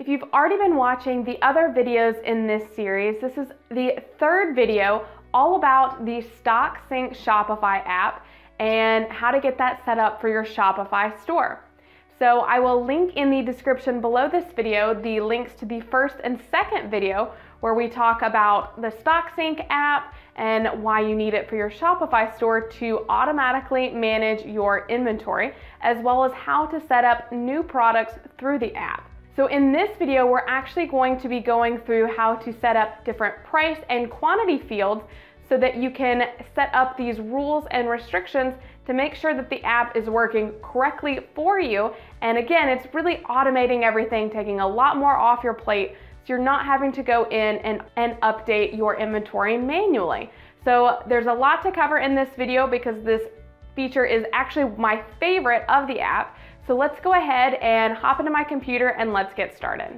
If you've already been watching the other videos in this series, this is the third video all about the Stock Sync Shopify app and how to get that set up for your Shopify store. So I will link in the description below this video the links to the first and second video where we talk about the Stock Sync app and why you need it for your Shopify store to automatically manage your inventory, as well as how to set up new products through the app. So in this video, we're actually going to be going through how to set up different price and quantity fields so that you can set up these rules and restrictions to make sure that the app is working correctly for you. And again, it's really automating everything, taking a lot more off your plate, so you're not having to go in and update your inventory manually. So there's a lot to cover in this video because this feature is actually my favorite of the app. So let's go ahead and hop into my computer and let's get started.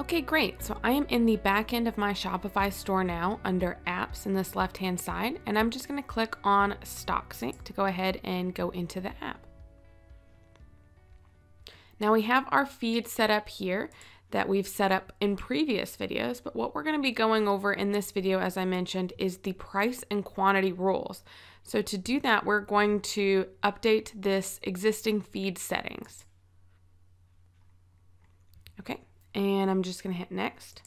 Okay, great. So I am in the back end of my Shopify store now under apps in this left-hand side, and I'm just going to click on Stock Sync to go ahead and go into the app. Now we have our feed set up here that we've set up in previous videos, but what we're going to be going over in this video, as I mentioned, is the price and quantity rules. So to do that, we're going to update this existing feed settings. Okay. And I'm just going to hit next.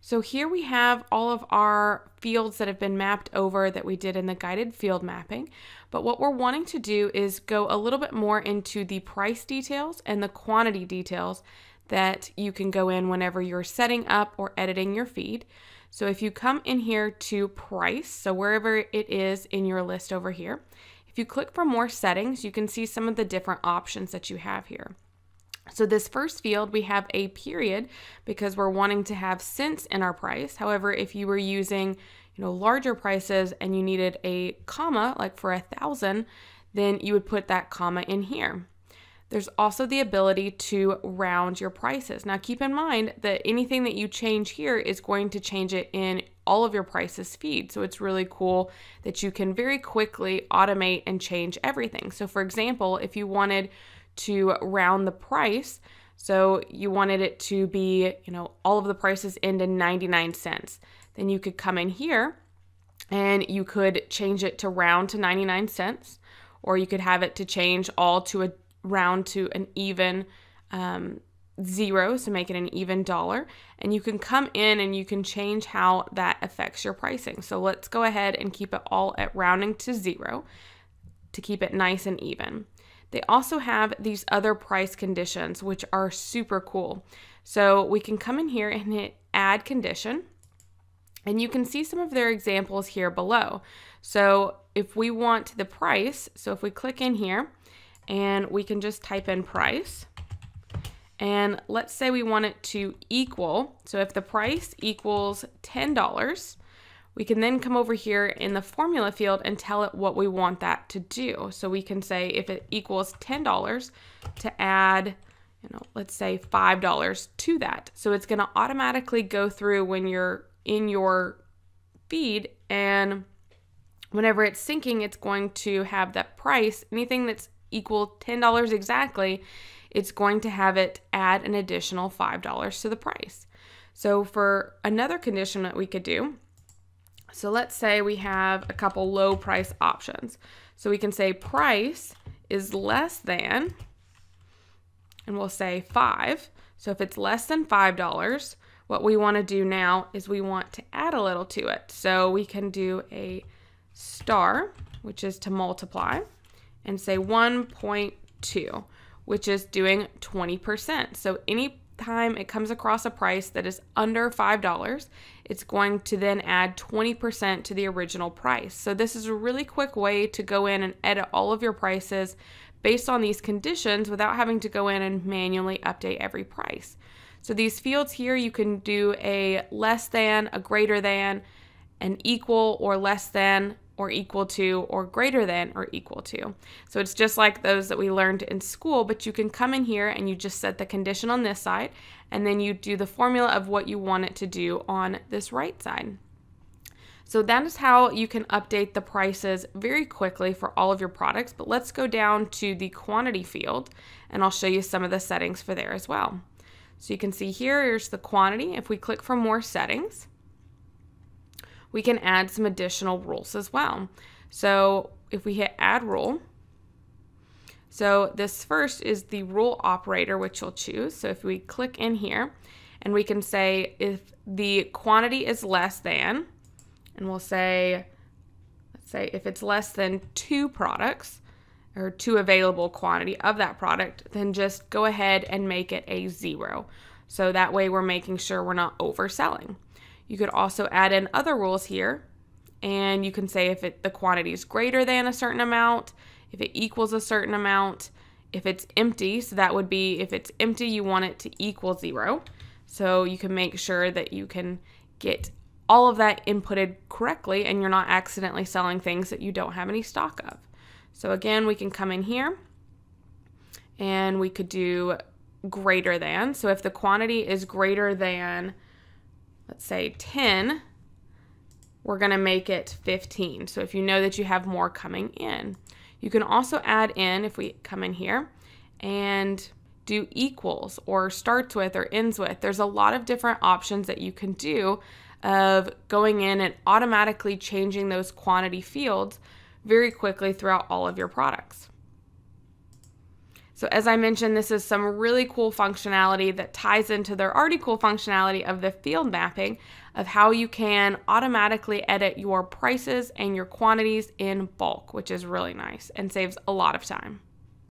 So here we have all of our fields that have been mapped over that we did in the guided field mapping. But what we're wanting to do is go a little bit more into the price details and the quantity details that you can go in whenever you're setting up or editing your feed. So if you come in here to price, so wherever it is in your list over here, if you click for more settings, you can see some of the different options that you have here. So this first field, we have a period because we're wanting to have cents in our price. However, if you were using, larger prices and you needed a comma, like for 1,000, then you would put that comma in here. There's also the ability to round your prices. Now keep in mind that anything that you change here is going to change it in all of your prices feed. So it's really cool that you can very quickly automate and change everything. So for example, if you wanted to round the price, so you wanted it to be, all of the prices end in 99 cents, then you could come in here and you could change it to round to 99 cents, or you could have it to change all to a round to an even zero, so make it an even dollar. And you can come in and you can change how that affects your pricing. So let's go ahead and keep it all at rounding to zero to keep it nice and even. They also have these other price conditions, which are super cool. So we can come in here and hit add condition, and you can see some of their examples here below. So if we want the price, so if we click in here and we can just type in price, and let's say we want it to equal. So if the price equals $10, we can then come over here in the formula field and tell it what we want that to do. So we can say if it equals $10 to add, let's say $5 to that. So it's going to automatically go through when you're in your feed, and whenever it's syncing, it's going to have that price. Anything that's equal $10 exactly, it's going to have it add an additional $5 to the price. So for another condition that we could do, so let's say we have a couple low price options. So we can say price is less than, and we'll say $5. So if it's less than $5, what we want to do now is we want to add a little to it. So we can do a star, which is to multiply, and say 1.2, which is doing 20%. So any time it comes across a price that is under $5, it's going to then add 20% to the original price. So this is a really quick way to go in and edit all of your prices based on these conditions without having to go in and manually update every price. So these fields here, you can do a less than, a greater than, an equal, or less than, or equal to, or greater than or equal to. So it's just like those that we learned in school, but you can come in here and you just set the condition on this side, and then you do the formula of what you want it to do on this right side. So that is how you can update the prices very quickly for all of your products, but let's go down to the quantity field and I'll show you some of the settings for there as well. So you can see here's the quantity. If we click for more settings, we can add some additional rules as well. So if we hit add rule, so this first is the rule operator, which you'll choose. So if we click in here and we can say if the quantity is less than, and we'll say, let's say if it's less than 2 products or 2 available quantity of that product, then just go ahead and make it a 0. So that way we're making sure we're not overselling. You could also add in other rules here, and you can say if the quantity is greater than a certain amount, if it equals a certain amount, if it's empty, so that would be if it's empty, you want it to equal 0. So you can make sure that you can get all of that inputted correctly and you're not accidentally selling things that you don't have any stock of. So again, we can come in here and we could do greater than. So if the quantity is greater than, let's say 10, we're gonna make it 15. So if you know that you have more coming in. You can also add in, if we come in here and do equals or starts with or ends with, there's a lot of different options that you can do of going in and automatically changing those quantity fields very quickly throughout all of your products. So as I mentioned, this is some really cool functionality that ties into their already cool functionality of the field mapping of how you can automatically edit your prices and your quantities in bulk, which is really nice and saves a lot of time.